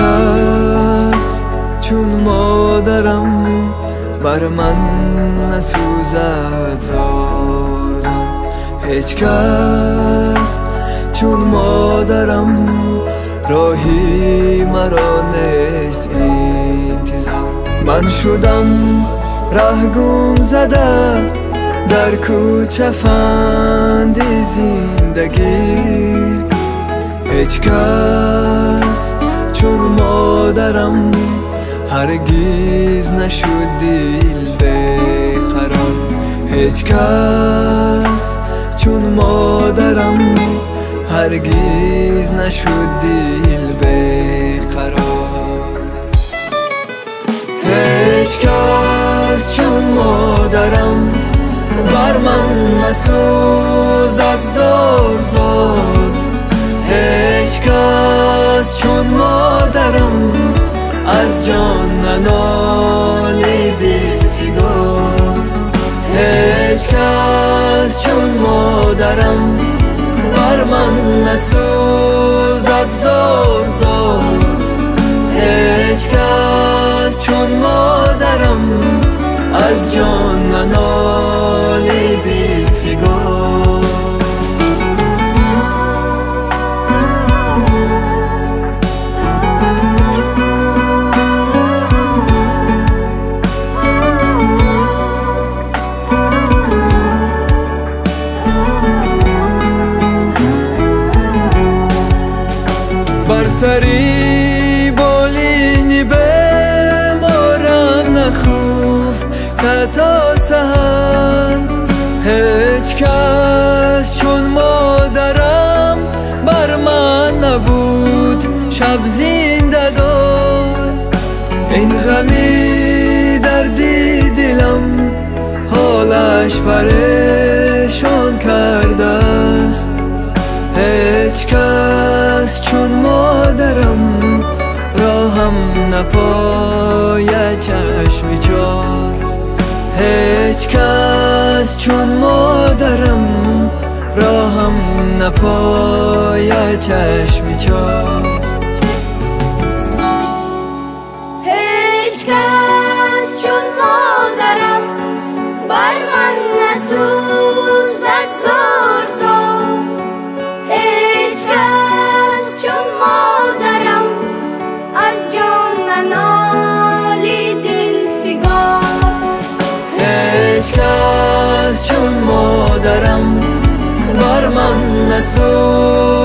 کس چون مادرم بر من نسوزد زار زار هیچ کس چون مادرم راهی مرا نیست انتظار من شدم ره گم زده در کوچه فند زندگی هیچ کس چون مادرم هرگیز نشد دل بی‌قرار هیچ کس چون مادرم هرگیز نشد دل بی‌قرار هیچ کس چون مادرم بر من نسوزد زار زار هیچ کس چون مادرم از جان ننالی دل فگار هیچ کس چون مادرم بر من نسوزد زار زار هیچ کس چون مادرم از جان ننالی دل فگار سری بالینی بیمارم نخوف تا سحر هیچ کس چون مادرم بر من نبود شب زنده دار این غمی دردی دلم حالش پریشان کرده است هیچ کس چون مادرم راهم نپاید چشم چار هیچ کس چون مادرم راهم نپاید چشم چار هیچ کس چون مادرم بر من نسوزد زار زار هیچ کس چون مادرم از جان ننالی دل فگار هیچ کس چون مادرم بر من نسوزد